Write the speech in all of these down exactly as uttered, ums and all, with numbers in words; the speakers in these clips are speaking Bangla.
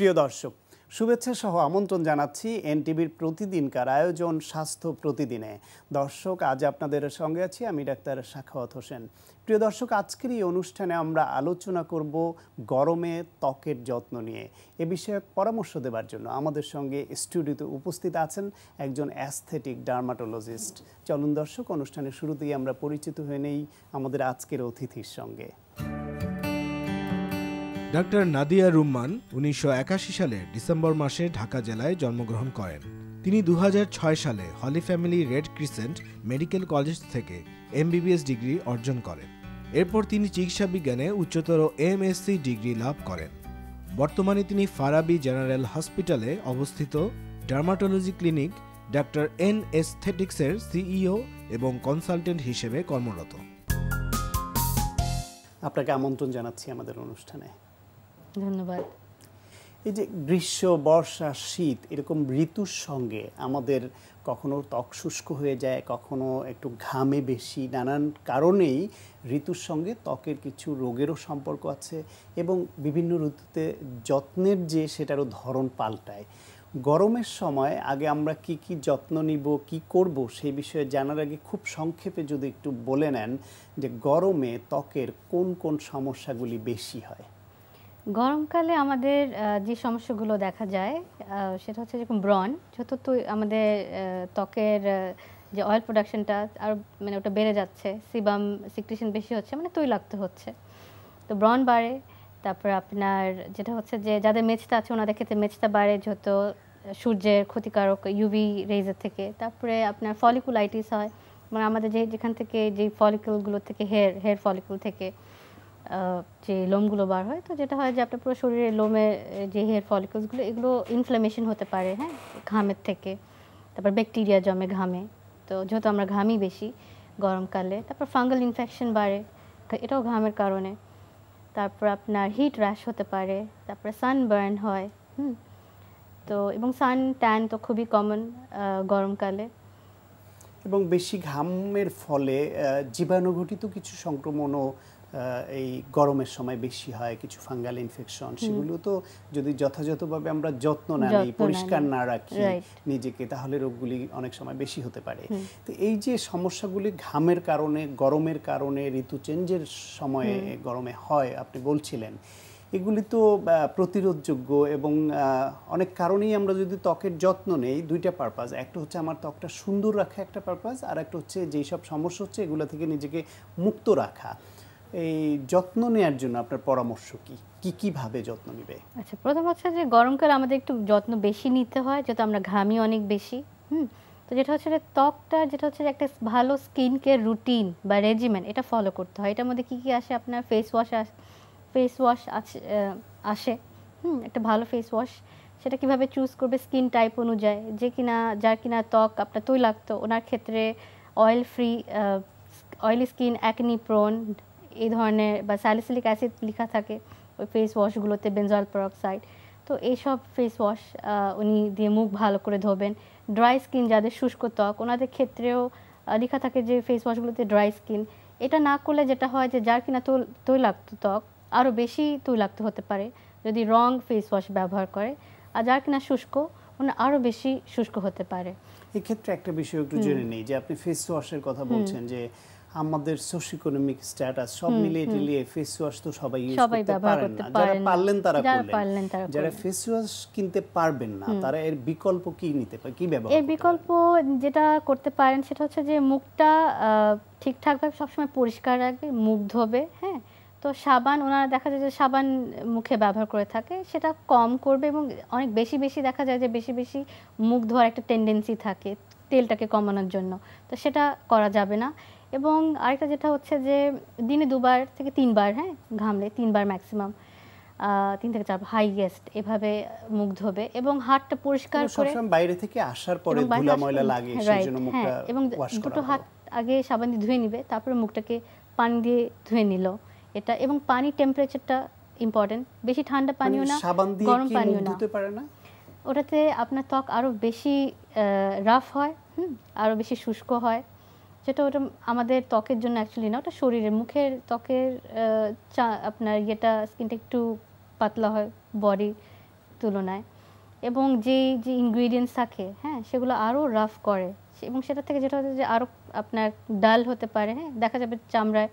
প্রিয় দর্শক শুভেচ্ছা সহ আমন্ত্রণ জানাচ্ছি এনটিভির প্রতিদিনকার আয়োজন স্বাস্থ্য প্রতিদিনে। দর্শক আজ আপনাদের সঙ্গে আছি আমি ডাক্তার সাখাওয়াত হোসেন। প্রিয় দর্শক আজকের এই অনুষ্ঠানে আমরা আলোচনা করব গরমে ত্বকের যত্ন নিয়ে। এ বিষয়ে পরামর্শ দেওয়ার জন্য আমাদের সঙ্গে স্টুডিওতে উপস্থিত আছেন একজন অ্যাস্থেটিক ডার্মাটোলজিস্ট। চলুন দর্শক অনুষ্ঠানের শুরুতেই আমরা পরিচিত হয়ে নেই আমাদের আজকের অতিথির সঙ্গে। ডাক্তার নাদিয়া রুম্মান উনিশশো একাশি সালের ডিসেম্বর মাসে ঢাকা জেলায় জন্মগ্রহণ করেন। তিনি দু হাজার ছয় সালে Holy Family Red Crescent Medical College থেকে এমবিবিএস ডিগ্রি অর্জন করেন। এরপর তিনি চিকিৎসা বিজ্ঞানে উচ্চতর এমএসসি ডিগ্রি লাভ করেন। বর্তমানে তিনি ফারাবি জেনারেল হসপিটালে অবস্থিত ডার্মাটোলজি ক্লিনিক ডাক্তার এন এস্থেটিক্সের সিইও এবং কনসালটেন্ট হিসেবে কর্মরত। আপনাকে আমন্ত্রণ জানাচ্ছি আমাদের অনুষ্ঠানে। ধন্যবাদ। এই যে গ্রীষ্ম বর্ষা শীত এরকম ঋতুর সঙ্গে আমাদের কখনো ত্বক শুষ্ক হয়ে যায়, কখনো একটু ঘামে বেশি, নানান কারণেই ঋতুর সঙ্গে ত্বকের কিছু রোগেরও সম্পর্ক আছে এবং বিভিন্ন ঋতুতে যত্নের যে সেটারও ধরন পাল্টায়। গরমের সময় আগে আমরা কি কি যত্ন নিব, কি করব সেই বিষয়ে জানার আগে খুব সংক্ষেপে যদি একটু বলে নেন যে গরমে ত্বকের কোন কোন সমস্যাগুলি বেশি হয়? গরমকালে আমাদের যে সমস্যাগুলো দেখা যায় সেটা হচ্ছে যেরকম ব্রণ, যত আমাদের ত্বকের যে অয়েল প্রোডাকশনটা আর মানে ওটা বেড়ে যাচ্ছে, সিবাম সিক্রিশন বেশি হচ্ছে, মানে তৈলাক্ত হচ্ছে, তো ব্রণ বাড়ে। তারপর আপনার যেটা হচ্ছে যে যাদের মেচটা আছে ওনাদের ক্ষেত্রে মেচটা বাড়ে যত সূর্যের ক্ষতিকারক ইউভি রেজের থেকে। তারপরে আপনার ফলিকুলাইটিস হয়, মানে আমাদের যে যেখান থেকে যে ফলিকুলগুলো থেকে হেয়ার হেয়ার ফলিকুল থেকে যে লোমগুলো বার হয়, তো যেটা হয় যে আপনার পুরো শরীরে লোমে যে হেয়ার ফলিকুলসগুলো এগুলো ইনফ্লামেশন হতে পারে, হ্যাঁ, ঘামের থেকে। তারপর ব্যাকটেরিয়া জমে ঘামে, তো যেহেতু আমরা ঘামই বেশি গরমকালে। তারপর ফাঙ্গাল ইনফেকশন বাড়ে, এটাও ঘামের কারণে। তারপর আপনার হিট র্যাশ হতে পারে, তারপরে সানবার্ন হয়, হুম, তো এবং সান ট্যান তো খুবই কমন গরমকালে। এবং বেশি ঘামের ফলে জীবাণুঘটিত কিছু সংক্রমণও এই গরমের সময় বেশি হয়, কিছু ফাঙ্গাল ইনফেকশন, সেগুলো তো যদি যথাযথভাবে আমরা যত্ন না নিই, পরিষ্কার না রাখি নিজেকে, তাহলে রোগগুলি অনেক সময় বেশি হতে পারে। তো এই যে সমস্যাগুলি ঘামের কারণে, গরমের কারণে, ঋতু চেঞ্জের সময়ে গরমে হয় আপনি বলছিলেন, এগুলি তো প্রতিরোধযোগ্য এবং অনেক কারণেই আমরা যদি ত্বকের যত্ন নেই, দুইটা পারপাস, একটা হচ্ছে আমার ত্বকটা সুন্দর রাখা একটা পারপাস, আর একটা হচ্ছে যেই সব সমস্যা হচ্ছে এগুলো থেকে নিজেকে মুক্ত রাখা। এই যত্ন নেওয়ার জন্য আপনার পরামর্শ কি, কি কিভাবে যত্ন নেবে? আচ্ছা, প্রথম হচ্ছে যে গরমকালে আমাদের একটু যত্ন বেশি নিতে হয়, যেহেতু আমরা ঘামি অনেক বেশি, হুম, তো যেটা হচ্ছে যে ত্বকটা যেটা হচ্ছে একটা ভালো স্কিন কেয়ার রুটিন বা রেজিমেন্ট এটা ফলো করতে হয়। এটার মধ্যে কী কী আসে? আপনার ফেস ওয়াশ ফেস ওয়াশ আসে, হুম, একটা ভালো ফেস ওয়াশ। সেটা কীভাবে চুজ করবে? স্কিন টাইপ অনুযায়ী, যে কিনা যার কিনা ত্বক আপনার তৈলাক্ত ওনার ক্ষেত্রে oil free, oily skin, acne prone এই ধরনের, বা স্যালিসিলিক অ্যাসিড লেখা থাকে ওই ফেস ওয়াশগুলোতে, বেনজয়েল পেরক্সাইড, তো এইসব ফেস ওয়াশ উনি দিয়ে মুখ ভালো করে ধোবেন। ড্রাই স্কিন, যাদের শুষ্ক ত্বক ওনাদের ক্ষেত্রেও লেখা থাকে যে ফেস ওয়াশগুলোতে ড্রাই স্কিন, এটা না করলে যেটা হয় যে যার কিনা তৈলাক্ত ত্বক আরও বেশি তৈলাক্ত হতে পারে যদি রং ফেস ওয়াশ ব্যবহার করে, আর যার কিনা শুষ্ক ওনা আরও বেশি শুষ্ক হতে পারে। এক্ষেত্রে একটা বিষয় একটু জেনে নিই যে আপনি ফেস ওয়াশের কথা বলছেন, যে আমাদের সোশিও ইকোনমিক স্ট্যাটাস সব মিলিয়ে টিলিয়ে ফেস ওয়াশ তো সবাই ইউজ করতে পারেন না, যারা পারলেন তারা করলেন, যারা ফেস ওয়াশ কিনতে পারবেন না তারা এর বিকল্প কি নিতে পারে, কি ব্যবহার? এর বিকল্প যেটা করতে পারেন সেটা হচ্ছে যে মুখটা ঠিকঠাকভাবে সবসময় পরিষ্কার রাখবে, মুখ ধোবে, হ্যাঁ, তো সাবান ওনারা দেখা যায় যে সাবান মুখে ব্যবহার করে থাকে, সেটা কম করবে এবং অনেক বেশি বেশি দেখা যায় যে বেশি বেশি মুখ ধোয়ার একটা টেন্ডেন্সি থাকে তেলটাকে কমানোর জন্য, তো সেটা করা যাবে না। এবং আরেকটা যেটা হচ্ছে যে দিনে দুবার থেকে তিনবার, হ্যাঁ, ঘামলে তিনবার ম্যাক্সিমাম, তিন থেকে চার হাইয়েস্ট এভাবে মুখ ধোবে এবং হাতটা পরিষ্কার করে, বাইরে থেকে আসার পরে ধুলা ময়লা লাগে সেজন্য মুখটা ওয়াশ করা, দুটো হাত আগে সাবান দিয়ে ধুয়ে নেবে, তারপরে মুখটাকে পানি দিয়ে ধুয়ে নিল এটা। এবং পানি টেম্পারেচারটা ইম্পর্টেন্ট, বেশি ঠান্ডা পানিও না, গরম পানিও না, ওটাতে আপনার ত্বক আরও বেশি রাফ হয়, হুম, আরও বেশি শুষ্ক হয়, যেটা ওটা আমাদের ত্বকের জন্য অ্যাকচুয়ালি না, ওটা শরীরের মুখের ত্বকের আপনার ইয়েটা স্কিনটা একটু পাতলা হয়, বডি তুলনায় এবং যে যে ইনগ্রেডিয়েন্টস থাকে হ্যাঁ সেগুলো আরো রাফ করে এবং সেটা থেকে যেটা হচ্ছে যে আরো আপনার ডাল হতে পারে হ্যাঁ দেখা যাবে চামড়ায়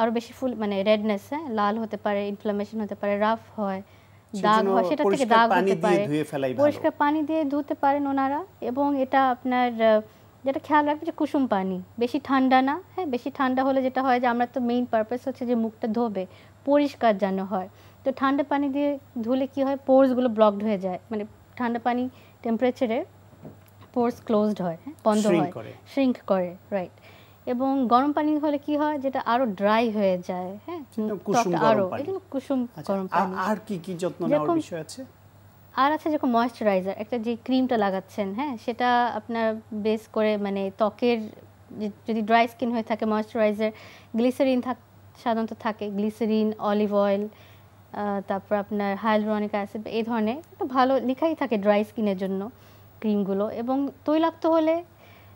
আরো বেশি ফুল মানে রেডনেস হ্যাঁ লাল হতে পারে ইনফ্লামেশন হতে পারে রাফ হয় দাগ হয় সেটা থেকে দাগ হতে পারে পরিষ্কার পানি দিয়ে ধুতে পারেন ওনারা এবং এটা আপনার যেটা খেয়াল রাখবে যে কুসুম পানি বেশি ঠান্ডা না হ্যাঁ বেশি ঠান্ডা হলে যেটা হয় যে আমরা তো মেইন পারপাস হচ্ছে যে মুখটা ধোবে পরিষ্কার জানা হয় তো ঠান্ডা পানি দিয়ে ধুলে কি হয় পোরস গুলো ব্লকড হয়ে যায় মানে ঠান্ডা পানি টেম্পারেচারে পোরস ক্লোজড হয় বন্ধ হয় শ্রিঙ্ক করে রাইট এবং গরম পানি হলে কি হয় যেটা আরো ড্রাই হয়ে যায় হ্যাঁ কুসুম গরম পানি কুসুম গরম পানি আর কি কি যত্ন নেওয়ার বিষয় আছে আর আছে যে ময়েশ্চারাইজার একটা যে ক্রিমটা লাগাচ্ছেন হ্যাঁ সেটা আপনার বেস করে মানে ত্বকের যদি ড্রাই স্কিন হয়ে থাকে ময়েশ্চারাইজার গ্লিসারিন সাধারণত থাকে গ্লিসারিন অলিভ অয়েল তারপর আপনার হাইলুরনিক অ্যাসিড এই ধরনের একটা ভালো লেখাই থাকে ড্রাই স্কিনের জন্য ক্রিমগুলো এবং তৈলাক্ত হলে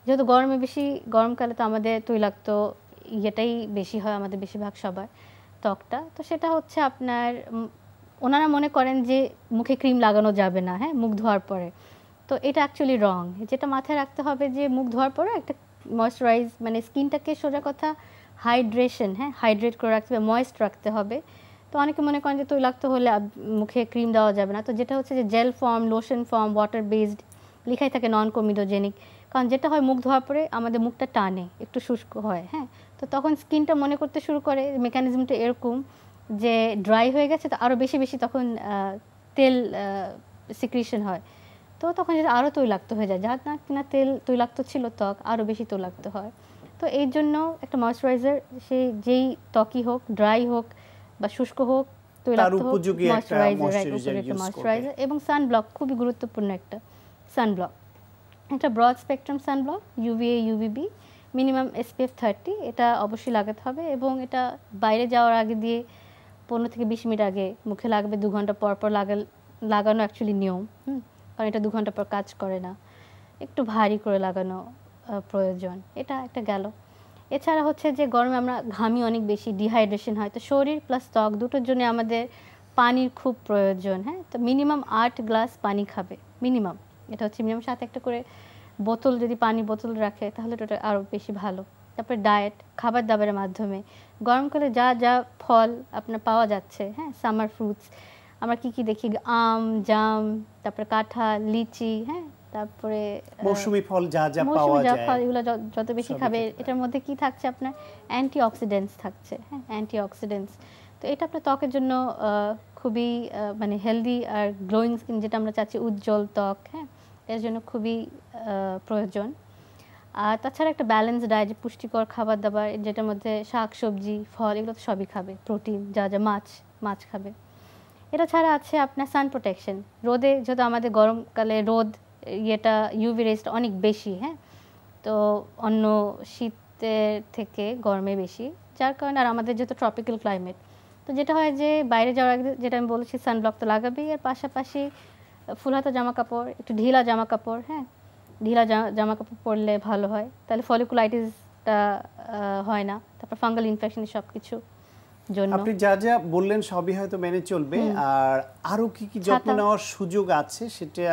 যেহেতু গরমে বেশি গরমকালে তো আমাদের তৈলাক্ত ইয়েটাই বেশি হয় আমাদের বেশিরভাগ সবার ত্বকটা তো সেটা হচ্ছে আপনার ওনারা মনে করেন যে মুখে ক্রিম লাগানো যাবে না হ্যাঁ মুখ ধোয়ার পরে তো এটা অ্যাকচুয়ালি রং যেটা মাথায় রাখতে হবে যে মুখ ধোয়ার পরে একটা ময়েশ্চারাইজ মানে স্কিনটাকে সোজা কথা হাইড্রেশন হ্যাঁ হাইড্রেট করে রাখতে হবে ময়েস্ট রাখতে হবে তো অনেকে মনে করেন যে তৈলাক্ত হলে মুখে ক্রিম দেওয়া যাবে না তো যেটা হচ্ছে যে gel form lotion form water based লেখাই থাকে নন কোমিডোজেনিক কারণ যেটা হয় মুখ ধোয়ার পরে আমাদের মুখটা টানে একটু শুষ্ক হয় হ্যাঁ তো তখন স্কিনটা মনে করতে শুরু করে মেকানিজমটা এরকম যে ড্রাই হয়ে গেছে তো আরো বেশি বেশি তখন তেল সিক্রিশন হয় তো তখন যেটা আরো তৈলাক্ত হয়ে যায় যা না তেল তৈলাক্ত ছিল ত্বক আরো বেশি তৈলাক্ত হয় তো এই জন্য একটা ময়েশ্চারাইজার সে যেই ত্বকই হোক ড্রাই হোক বা শুষ্ক হোক তৈলাক্ত হোক ময়েশ্চারাইজার এবং সানব্লক খুবই গুরুত্বপূর্ণ একটা সানব্লক একটা broad spectrum sunblock UVA UVB minimum SPF thirty এটা অবশ্যই লাগাতে হবে এবং এটা বাইরে যাওয়ার আগে দিয়ে পনেরো থেকে বিশ মিনিট আগে মুখে লাগবে দু ঘন্টা পর পর লাগাল লাগানো অ্যাকচুয়ালি নিয়ম হুম কারণ এটা দু ঘন্টা পর কাজ করে না একটু ভারী করে লাগানো প্রয়োজন এটা একটা গেল এছাড়া হচ্ছে যে গরমে আমরা ঘামি অনেক বেশি ডিহাইড্রেশন হয় তো শরীর প্লাস ত্বক দুটোর জন্য আমাদের পানির খুব প্রয়োজন হ্যাঁ তো মিনিমাম আট গ্লাস পানি খাবে মিনিমাম এটা হচ্ছে মিনিমাম সাথে একটা করে বোতল যদি পানি বোতল রাখে তাহলে ওটা আরও বেশি ভালো তারপরে ডায়েট খাবার দাবারের মাধ্যমে গরমকালে যা যা ফল আপনার পাওয়া যাচ্ছে হ্যাঁ সামার ফ্রুটস আমরা কি কি দেখি আম জাম তারপরে কাঁঠাল লিচি হ্যাঁ তারপরে মৌসুমী ফল যা যা পাওয়া যায় মৌসুমী ফল এগুলো যত বেশি খাবে এটার মধ্যে কি থাকছে আপনার অ্যান্টিঅক্সিডেন্টস থাকছে হ্যাঁ অ্যান্টিঅক্সিডেন্টস তো এটা আপনার ত্বকের জন্য খুবই মানে হেলদি আর গ্লোয়িং স্কিন যেটা আমরা চাচ্ছি উজ্জ্বল ত্বক হ্যাঁ এর জন্য খুবই প্রয়োজন আর তাছাড়া একটা ব্যালেন্স ডায়েট পুষ্টিকর খাবার দাবার যেটার মধ্যে শাক সবজি ফল এগুলো তো সবই খাবে প্রোটিন যা যা মাছ মাছ খাবে এটা ছাড়া আছে আপনার সান প্রোটেকশন রোদে যেহেতু আমাদের গরমকালে রোদ ইয়েটা ইউভি রেসটা অনেক বেশি হ্যাঁ তো অন্য শীতের থেকে গরমে বেশি যার কারণে আর আমাদের যেহেতু ট্রপিক্যাল ক্লাইমেট তো যেটা হয় যে বাইরে যাওয়ার আগে যেটা আমি বলেছি সানব্লক তো লাগাবেই আর পাশাপাশি ফুলহাতা জামা কাপড় একটু ঢিলা জামা কাপড় হ্যাঁ ঢিলা জামা কাপড় পরলে ভালো হয় তাহলে ফলিকুলাইটিসটা হয় না তারপর ফাঙ্গাল ইনফেকশন সব কিছু জন্য আপনি যা যা বললেন সবই হয়তো মেনে চলবে আর আরও কি কি যত্ন নেওয়ার সুযোগ আছে সেটা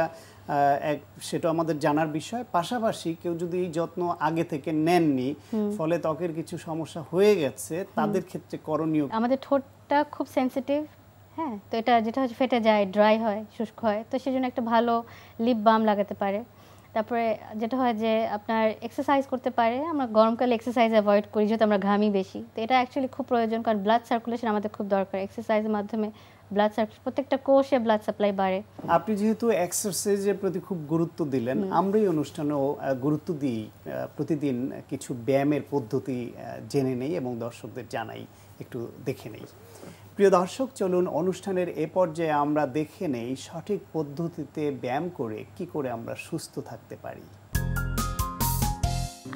এক সেটা আমাদের জানার বিষয় পাশাপাশি কেউ যদি যত্ন আগে থেকে নেননি ফলে ত্বকের কিছু সমস্যা হয়ে গেছে তাদের ক্ষেত্রে করণীয় আমাদের ঠোঁটটা খুব সেনসিটিভ হ্যাঁ তো এটা যেটা হচ্ছে ফেটে যায় ড্রাই হয় শুষ্ক হয় তো সেজন্য একটা ভালো লিপ বাম লাগাতে পারে তারপরে যেটা হয় যে আপনার এক্সারসাইজ করতে পারে আমরা গরমকালে এক্সারসাইজ অ্যাভয়েড করি যেহেতু আমরা ঘামি বেশি তো এটা অ্যাকচুয়ালি খুব প্রয়োজন কারণ ব্লাড সার্কুলেশন আমাদের খুব দরকার এক্সারসাইজের মাধ্যমে ব্লাড সার্কুলেশন প্রত্যেকটা কোষে ব্লাড সাপ্লাই বাড়ে আপনি যেহেতু এক্সারসাইজের প্রতি খুব গুরুত্ব দিলেন আমরাই অনুষ্ঠানেও গুরুত্ব দিই প্রতিদিন কিছু ব্যায়ামের পদ্ধতি জেনে নেই এবং দর্শকদের জানাই একটু দেখে নেই প্রিয় দর্শক চলুন অনুষ্ঠানের এ পর্যায়ে আমরা দেখে নেই সঠিক পদ্ধতিতে ব্যায়াম করে কি করে আমরা সুস্থ থাকতে পারি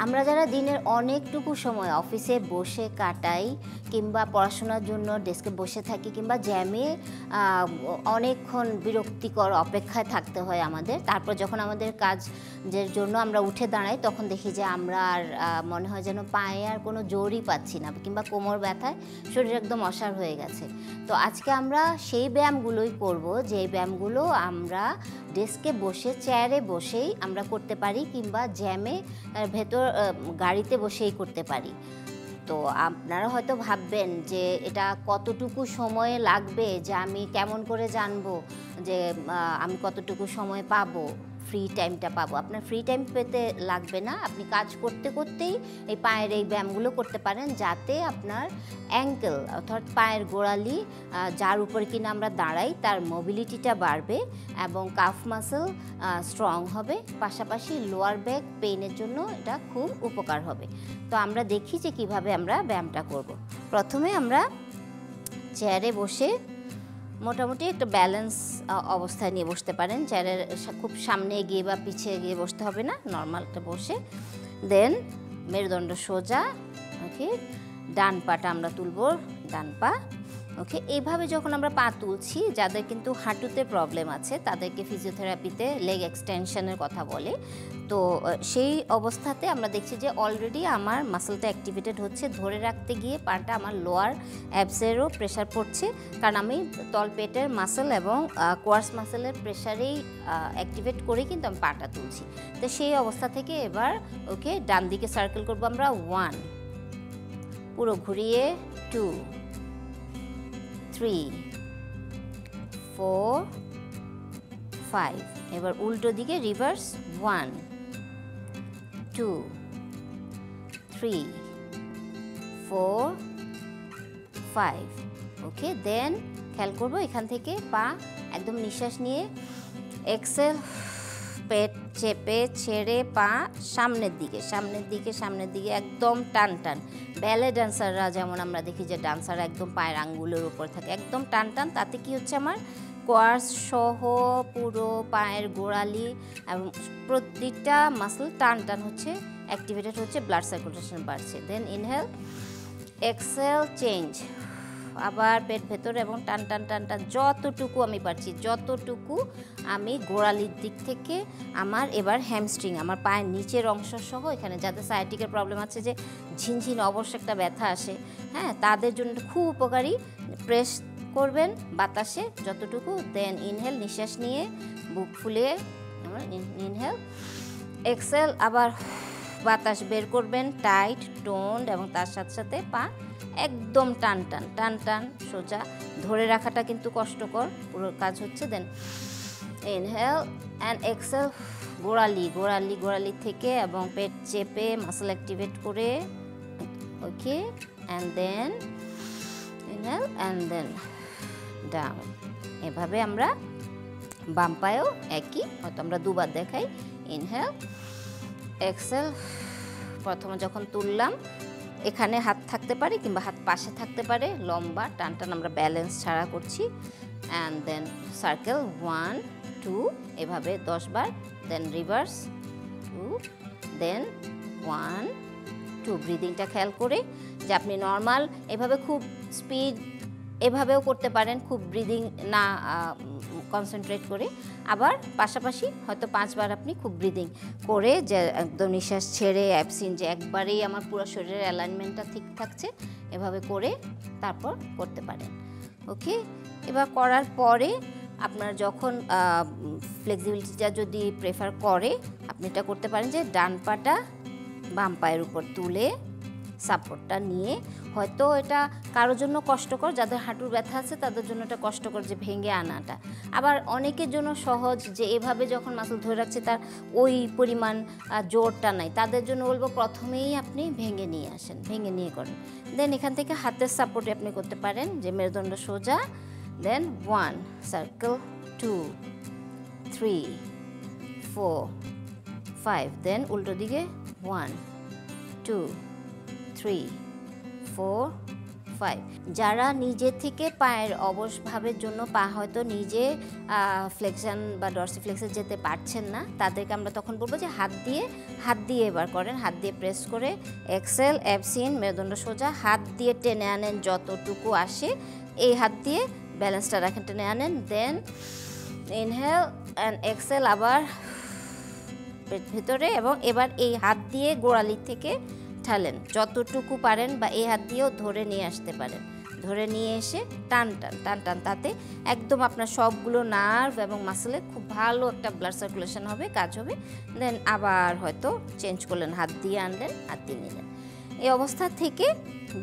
আমরা যারা দিনের অনেকটুকু সময় অফিসে বসে কাটাই কিংবা পড়াশোনার জন্য ডেস্কে বসে থাকি কিংবা জ্যামে অনেকক্ষণ বিরক্তিকর অপেক্ষায় থাকতে হয় আমাদের। তারপর যখন আমাদের কাজের জন্য আমরা উঠে দাঁড়াই তখন দেখি যে আমরা আর মনে হয় যেন পায়ে আর কোনো জোরই পাচ্ছি না কিংবা কোমর ব্যথায় শরীর একদম অসাড় হয়ে গেছে। তো আজকে আমরা সেই ব্যায়ামগুলোই করব যে ব্যায়ামগুলো আমরা ডেস্কে বসে চেয়ারে বসেই আমরা করতে পারি কিংবা জ্যামে ভেতর গাড়িতে বসেই করতে পারি। তো আপনারা হয়তো ভাববেন যে এটা কতটুকু সময়ে লাগবে, যে আমি কেমন করে জানবো যে আমি কতটুকু সময় পাবো, ফ্রি টাইমটা পাবো। আপনার ফ্রি টাইম পেতে লাগবে না, আপনি কাজ করতে করতেই এই পায়ের এই ব্যায়ামগুলো করতে পারেন, যাতে আপনার অ্যাঙ্কেল অর্থাৎ পায়ের গোড়ালি যার উপর কিনা আমরা দাঁড়াই তার মোবিলিটিটা বাড়বে এবং কাফ মাসেল স্ট্রং হবে, পাশাপাশি লোয়ার ব্যাক পেইনের জন্য এটা খুব উপকার হবে। তো আমরা দেখি যে কিভাবে আমরা ব্যায়ামটা করব। প্রথমে আমরা চেয়ারে বসে মোটামুটি একটা ব্যালেন্স অবস্থায় নিয়ে বসতে পারেন, চেয়ারের খুব সামনে গিয়ে বা পিছিয়ে গিয়ে বসতে হবে না, নর্মালটা বসে দেন মেরুদণ্ড সোজা। ওকে, ডান পাটা আমরা তুলব, ডান পা। ওকে, এইভাবে যখন আমরা পা তুলছি, যাদের কিন্তু হাঁটুতে প্রবলেম আছে তাদেরকে ফিজিওথেরাপিতে লেগ এক্সটেনশনের কথা বলে। তো সেই অবস্থাতে আমরা দেখছি যে অলরেডি আমার মাসেলটা অ্যাক্টিভেটেড হচ্ছে, ধরে রাখতে গিয়ে পাটা আমার লোয়ার অ্যাবসেরও প্রেশার পড়ছে, কারণ আমি তলপেটের মাসেল এবং কোয়ার্স মাসেলের প্রেশারেই অ্যাক্টিভেট করে কিন্তু আমি পাটা তুলছি। তো সেই অবস্থা থেকে এবার ওকে ডান দিকে সার্কেল করবো আমরা, ওয়ান পুরো ঘুরিয়ে, টু, three, four, five. এবার উল্টো দিকে reverse, one, two, three, four, five. Okay, then খেয়াল করবো এখান থেকে পা একদম নিঃশ্বাস নিয়ে এক্সেল, পেট চেপে ছেড়ে পা সামনের দিকে সামনের দিকে সামনের দিকে একদম টান টান। ব্যালে ডান্সাররা যেমন আমরা দেখি যে ডান্সাররা একদম পায়ের আঙ্গুলের উপর থাকে, একদম টান টান। তাতে কি হচ্ছে, আমার কোয়ার্স সহ পুরো পায়ের গোড়ালি এবং প্রতিটা মাসল টান টান হচ্ছে, অ্যাক্টিভেটেড হচ্ছে, ব্লাড সার্কুলেশন বাড়ছে। দেন ইনহেল, এক্সেল, চেঞ্জ, আবার পেট ভেতরে এবং টান টান টান টান যতটুকু আমি পারছি, যতটুকু আমি গোড়ালির দিক থেকে। আমার এবার হ্যামস্ট্রিং, আমার পায়ের নিচের অংশ সহ এখানে যাদের সায়াটিকের প্রবলেম আছে, যে ঝিনঝিন অবশ্য একটা ব্যথা আসে, হ্যাঁ, তাদের জন্য খুব উপকারী। প্রেস করবেন বাতাসে যতটুকু, দেন ইনহেল, নিঃশ্বাস নিয়ে বুক ফুলিয়ে আমার ইনহেল, এক্সেল, আবার বাতাস বের করবেন টাইট টোন্ড এবং তার সাথে সাথে পা একদম টান টান টান টান সোজা, ধরে রাখাটা কিন্তু কষ্টকর, পুরো কাজ হচ্ছে। দেন ইনহেল অ্যান্ড এক্সেল, গোড়ালি গোড়ালি গোড়ালি থেকে এবং পেট চেপে মাসল অ্যাক্টিভেট করে। Okay, and then inhale and then down. এভাবে আমরা বাম পায়েও একই, হয়তো আমরা দুবার দেখাই। ইনহেল, এক্সেল, প্রথমে যখন তুললাম এখানে হাত থাকতে পারে কিংবা হাত পাশে থাকতে পারে, লম্বা টান টান আমরা ব্যালেন্স ছাড়া করছি। And then circle, one, two, এভাবে দশ বার। Then reverse, two, then one, two. ব্রিদিংটা খেয়াল করে যে আপনি নর্মাল এভাবে খুব স্পিড এভাবেও করতে পারেন, খুব ব্রিদিং না কনসেন্ট্রেট করে, আবার পাশাপাশি হয়তো পাঁচবার আপনি খুব ব্রিদিং করে যে একদম নিঃশ্বাস ছেড়ে অ্যাবসিন, যে একবারেই আমার পুরো শরীরের অ্যালাইনমেন্টটা ঠিক থাকছে, এভাবে করে তারপর করতে পারেন। ওকে, এবার করার পরে আপনার যখন ফ্লেক্সিবিলিটিটা যদি প্রেফার করে আপনি এটা করতে পারেন, যে ডান পাটা বাম পায়ের উপর তুলে সাপোর্টটা নিয়ে। হয়তো এটা কারোর জন্য কষ্টকর, যাদের হাঁটুর ব্যথা আছে তাদের জন্য এটা কষ্টকর যে ভেঙে আনাটা, আবার অনেকের জন্য সহজ যে এভাবে যখন মাসল ধরে রাখছে তার ওই পরিমাণ জোরটা নাই, তাদের জন্য বলবো প্রথমেই আপনি ভেঙে নিয়ে আসেন, ভেঙে নিয়ে করেন। দেন এখান থেকে হাতের সাপোর্টে আপনি করতে পারেন, যে মেরুদণ্ড সোজা, then one circle, two, three, four, five, then উল্টো দিকে, ওয়ান, টু, three, four, দফায় যারা নিজে থেকে পায়ের অবশ ভাবের জন্য পা হয়তো নিজে ফ্লেকশন বা ডর্সিফ্লেক্সে যেতে পারছেন না তাদেরকে আমরা তখন বলবো যে হাত দিয়ে হাত দিয়ে এবার করেন হাত দিয়ে প্রেস করে এক্সেল অ্যাবসিন মেরুদণ্ড সোজা হাত দিয়ে টেনে আনেন যতটুকু আসে এই হাত দিয়ে ব্যালেন্সটা রাখেন টেনে আনেন দেন ইনহেল অ্যান্ড এক্সেল আবার ভিতরে এবং এবার এই হাত দিয়ে গোড়ালি থেকে ঠালেন যতটুকু পারেন বা এই হাত দিয়েও ধরে নিয়ে আসতে পারেন ধরে নিয়ে এসে টান টান টান টান তাতে একদম আপনার সবগুলো নার্ভ এবং মাসেলে খুব ভালো একটা ব্লাড সার্কুলেশন হবে কাজ হবে দেন আবার হয়তো চেঞ্জ করলেন হাত দিয়ে আনলেন হাত দিয়ে নিলেন এই অবস্থা থেকে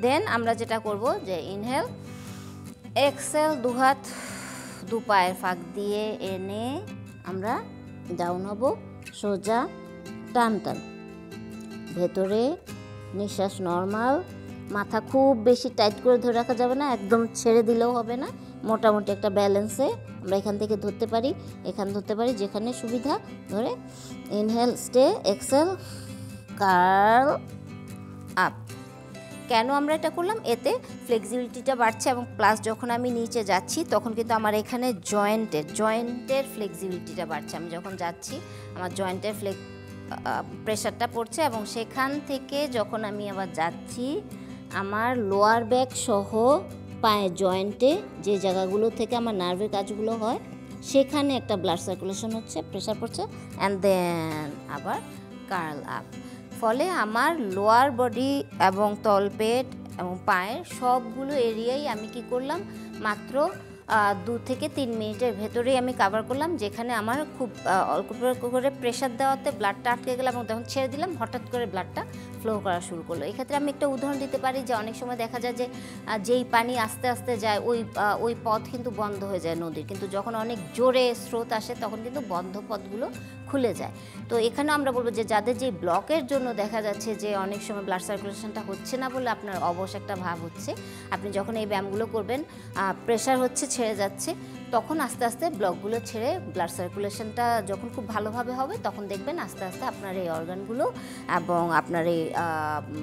দেন আমরা যেটা করব যে ইনহেল এক্সেল দু হাত দু পায়ের ফাঁক দিয়ে এনে আমরা ডাউন হব সোজা টান টান ভেতরে নিঃশ্বাস নর্মাল মাথা খুব বেশি টাইট করে ধরে রাখা যাবে না একদম ছেড়ে দিলেও হবে না মোটামুটি একটা ব্যালেন্সে আমরা এখান থেকে ধরতে পারি এখান ধরতে পারি যেখানে সুবিধা ধরে inhale stay exhale curl up কেন আমরা এটা করলাম এতে ফ্লেক্সিবিলিটিটা বাড়ছে এবং প্লাস যখন আমি নিচে যাচ্ছি তখন কিন্তু আমার এখানে জয়েন্টের জয়েন্টের ফ্লেক্সিবিলিটিটা বাড়ছে আমি যখন যাচ্ছি আমার জয়েন্টের ফ্লেক প্রেশারটা পড়ছে এবং সেখান থেকে যখন আমি আবার যাচ্ছি আমার লোয়ার ব্যাক সহ পায়ের জয়েন্টে যে জায়গাগুলো থেকে আমার নার্ভের কাজগুলো হয় সেখানে একটা ব্লাড সার্কুলেশন হচ্ছে প্রেশার পড়ছে অ্যান্ড দেন আবার কার্ল আপ ফলে আমার লোয়ার বডি এবং তলপেট এবং পায়ের সবগুলো এরিয়াই আমি কি করলাম মাত্র দু থেকে তিন মিনিটের ভেতরেই আমি কাভার করলাম যেখানে আমার খুব অল্প করে প্রেশার দেওয়াতে ব্লাডটা আটকে গেল এবং তখন ছেড়ে দিলাম হঠাৎ করে ব্লাডটা ফ্লো করা শুরু করলো এক্ষেত্রে আমি একটা উদাহরণ দিতে পারি যে অনেক সময় দেখা যায় যে যেই পানি আস্তে আস্তে যায় ওই ওই পথ কিন্তু বন্ধ হয়ে যায় নদীর কিন্তু যখন অনেক জোরে স্রোত আসে তখন কিন্তু বন্ধ পথগুলো খুলে যায় তো এখানে আমরা বলবো যে যাদের যে ব্লকের জন্য দেখা যাচ্ছে যে অনেক সময় ব্লাড সার্কুলেশনটা হচ্ছে না বলে আপনার অবশ একটা ভাব হচ্ছে আপনি যখন এই ব্যায়ামগুলো করবেন প্রেশার হচ্ছে ছেড়ে যাচ্ছে তখন আস্তে আস্তে ব্লকগুলো ছেড়ে ব্লাড সার্কুলেশনটা যখন খুব ভালোভাবে হবে তখন দেখবেন আস্তে আস্তে আপনার এই অর্গানগুলো এবং আপনার এই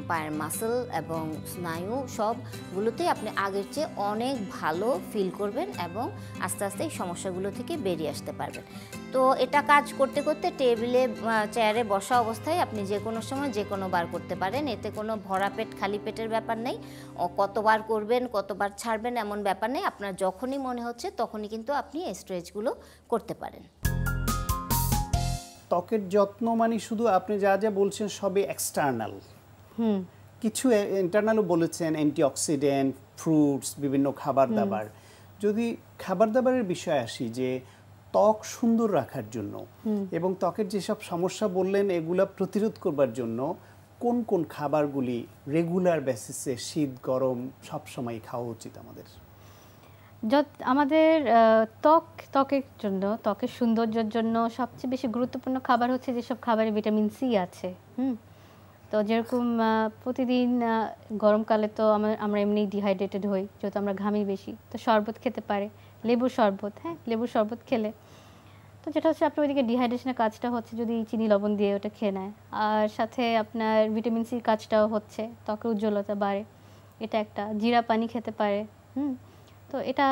পায়ের মাসেল এবং স্নায়ু সবগুলোতেই আপনি আগের চেয়ে অনেক ভালো ফিল করবেন এবং আস্তে আস্তে এই সমস্যাগুলো থেকে বেরিয়ে আসতে পারবেন তো এটা কাজ করতে করতে টেবিলে চেয়ারে বসা অবস্থায় আপনি যে কোনো সময় যে কোনো বার করতে পারেন এতে কোনো ভরা পেট খালি পেটের ব্যাপার নেই কতবার করবেন কতবার ছাড়বেন এমন ব্যাপার নেই আপনার যখনই মনে হচ্ছে তখনই কিন্তু আপনি এই স্ট্রেচগুলো করতে পারেন ত্বকের যত্ন মানে শুধু আপনি যা যা বলছেন সবই এক্সটার্নাল হুম কিছু ইন্টারনালও বলেছেন অ্যান্টিঅক্সিডেন্ট ফ্রুটস বিভিন্ন খাবার দাবার যদি খাবার দাবারের বিষয় আসি যে ত্বক সুন্দর রাখার জন্য এবং ত্বকের যেসব সমস্যা বললেন এগুলা প্রতিরোধ করবার জন্য কোন কোন খাবারগুলি রেগুলার বেসিসে শীত গরম সবসময় খাওয়া উচিত আমাদের যত আমাদের ত্বক ত্বকের জন্য ত্বকের সৌন্দর্যের জন্য সবচেয়ে বেশি গুরুত্বপূর্ণ খাবার হচ্ছে যেসব খাবারে ভিটামিন সি আছে হুম তো যেরকম প্রতিদিন গরমকালে তো আমরা এমনি ডিহাইড্রেটেড হই যেহেতু আমরা ঘামি বেশি তো শরবত খেতে পারে লেবুর শরবত হ্যাঁ লেবুর শরবত খেলে তো যেটা হচ্ছে আপনার ওইদিকে ডিহাইড্রেশনের কাজটা হচ্ছে যদি চিনি লবণ দিয়ে ওটা খেয়ে নেয় আর সাথে আপনার ভিটামিন সির কাজটাও হচ্ছে ত্বকের উজ্জ্বলতা বাড়ে এটা একটা জিরা পানি খেতে পারে হুম তো এটা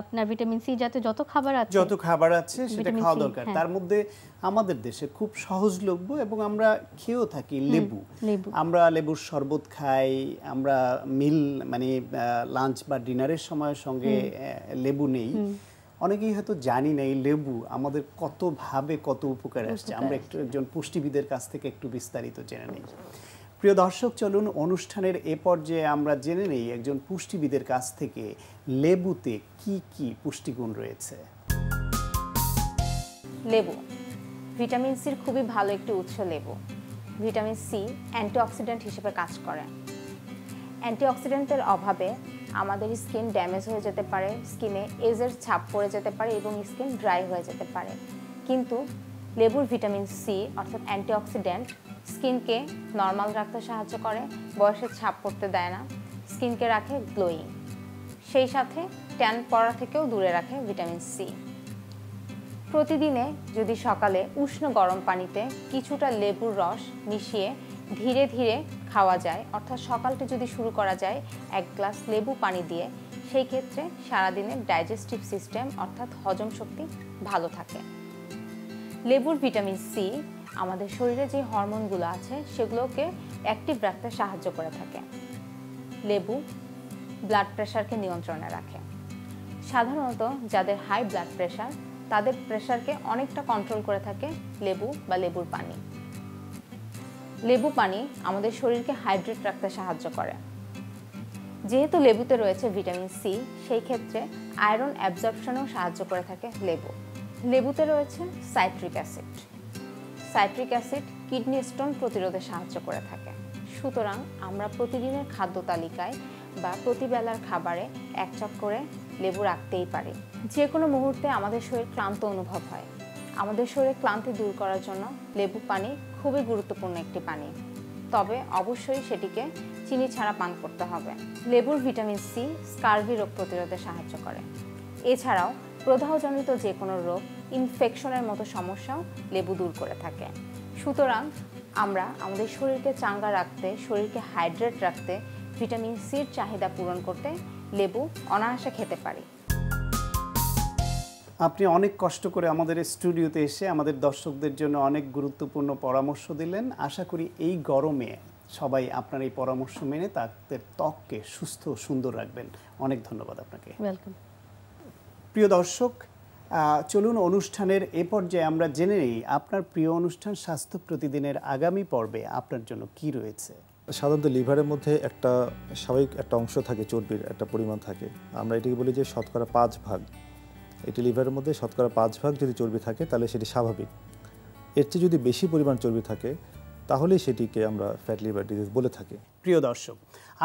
আপনার ভিটামিন সি জাতীয় যত খাবার আছে যত খাবার আছে সেটা খাওয়া দরকার তার মধ্যে আমাদের দেশে খুব সহজলভ্য এবং আমরা খেয়েও থাকি লেবু আমরা লেবুর শরবত খাই আমরা মিল মানে লাঞ্চ বা ডিনারের সময় সঙ্গে লেবু নেই অনেকেই হয়তো জানি না এই লেবু আমাদের কত ভাবে কত উপকার আসছে আমরা একটু একজন পুষ্টিবিদের কাছ থেকে একটু বিস্তারিত জেনে নেই প্রিয় দর্শক চলুন অনুষ্ঠানের এ পর্যায়ে আমরা জেনে নেই একজন পুষ্টিবিদের কাছ থেকে লেবুতে কি কি পুষ্টিগুণ রয়েছে লেবু ভিটামিন সির খুবই ভালো একটি উৎস লেবু ভিটামিন সি অ্যান্টিঅক্সিডেন্ট হিসেবে কাজ করে অ্যান্টিঅক্সিডেন্টের অভাবে আমাদের স্কিন ড্যামেজ হয়ে যেতে পারে স্কিনে এজের ছাপ পড়ে যেতে পারে এবং স্কিন ড্রাই হয়ে যেতে পারে কিন্তু লেবুর ভিটামিন সি অর্থাৎ অ্যান্টিঅক্সিডেন্ট স্কিনকে নর্মাল রাখতে সাহায্য করে বয়সের ছাপ পড়তে দেয় না স্কিনকে রাখে গ্লোয়িং সেই সাথে ট্যান পড়া থেকেও দূরে রাখে ভিটামিন সি প্রতিদিনে যদি সকালে উষ্ণ গরম পানিতে কিছুটা লেবুর রস মিশিয়ে धीरे धीरे खावा जाए अर्थात सकालटी जो शुरू करा जाए एक ग्लास लेबू पानी दिए सेई क्षेत्रे सारा दिने डाइजेस्टिव सिस्टेम अर्थात हजम शक्ति भालो थाके। लेबुर विटामिन सी आमादेर शरीरे जे हरमोनगुलो आछे सेगुलोके एक्टिव राखते साहाय्य करे थाके। लेबू ब्लाड प्रेसारके नियंत्रणे राखे। साधारणत जादेर हाई ब्लाड प्रेसार तादेर प्रेसारके अनेकटा कंट्रोल करे थाके लेबू बा लेबुर पानी। लेबू पानी आमादेर शरीरके हाइड्रेट राखते साहाय्य करे। जेहेतु लेबूते रयेछे विटामिन सी सेई क्षेत्रे आयरन एब्जर्पशनेও সাহায্য करे थाके लेबू। लेबूते रयेछे citric acid. Citric acid kidney stone प्रतिरोधे সাহায্য करे थाके। সুতরাং আমরা প্রতিদিনের খাদ্য তালিকায় বা প্রতিবেলার খাবারে এক চামচ করে লেবু রাখতেই পারি। যে কোনো মুহূর্তে আমাদের শরীর ক্লান্ত অনুভব হয়। আমাদের শরীরে ক্লান্তি দূর করার জন্য লেবু পানি খুবই গুরুত্বপূর্ণ একটি পানি। তবে অবশ্যই সেটিকে চিনি ছাড়া পান করতে হবে। লেবুর ভিটামিন সি স্কার্ভি রোগ প্রতিরোধে সাহায্য করে। এছাড়াও প্রদাহজনিত যে কোনো রোগ ইনফেকশনের মতো সমস্যাও লেবু দূর করে থাকে। সুতরাং আমরা আমাদের শরীরকে চাঙ্গা রাখতে শরীরকে হাইড্রেট রাখতে ভিটামিন সির চাহিদা পূরণ করতে লেবু অনায়াসে খেতে পারি। আপনি অনেক কষ্ট করে আমাদের স্টুডিওতে এসে আমাদের দর্শকদের জন্য অনেক গুরুত্বপূর্ণ পরামর্শ দিলেন। আশা করি এই গরমে সবাই আপনার এই পরামর্শ মেনে তাদের ত্বককে সুস্থ ও সুন্দর রাখবেন। অনেক ধন্যবাদ আপনাকে। ওয়েলকাম। প্রিয় দর্শক, চলুন অনুষ্ঠানের এ পর্যায়ে আমরা জেনে নিই আপনার প্রিয় অনুষ্ঠান স্বাস্থ্য প্রতিদিনের আগামী পর্বে আপনার জন্য কি রয়েছে। সাধারণত লিভারের মধ্যে একটা স্বাভাবিক একটা অংশ থাকে, চর্বির একটা পরিমাণ থাকে। আমরা এটিকে বলি যে শতকরা পাঁচ ভাগ, এটি লিভারের মধ্যে শতকরা পাঁচ ভাগ যদি চর্বি থাকে তাহলে সেটি স্বাভাবিক। এর চেয়ে যদি বেশি পরিমাণ চর্বি থাকে তাহলে সেটিকে আমরা ফ্যাট লিভার ডিজিজ বলে থাকি। প্রিয় দর্শক,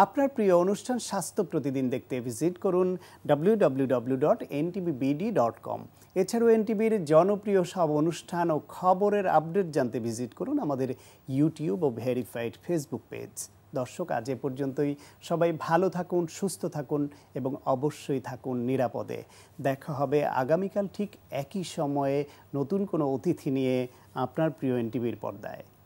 আপনার প্রিয় অনুষ্ঠান স্বাস্থ্য প্রতিদিন দেখতে ভিজিট করুন W W W dot N T B B D dot com. এছাড়াও এনটিভির জনপ্রিয় সব অনুষ্ঠান ও খবরের আপডেট জানতে ভিজিট করুন আমাদের ইউটিউব ও ভেরিফাইড ফেসবুক পেজ। দর্শক, আজ এ পর্যন্তই। সবাই ভালো থাকুন, সুস্থ থাকুন এবং অবশ্যই থাকুন নিরাপদে। দেখা হবে আগামীকাল ঠিক একই সময়ে নতুন কোনো অতিথি নিয়ে আপনার প্রিয় এনটিভির পর্দায়।